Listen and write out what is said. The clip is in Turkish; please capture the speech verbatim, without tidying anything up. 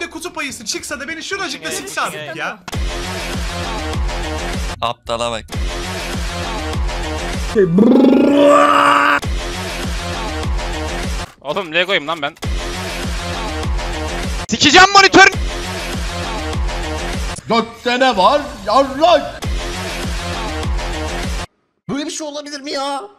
Sen de kutup ayısı çıksa da beni şuracıkla sikse artık ya. Aptala bak. Oğlum Lego'yum lan ben. Sikeceğim monitörün. Gökte ne var yarrak? Böyle bir şey olabilir mi ya?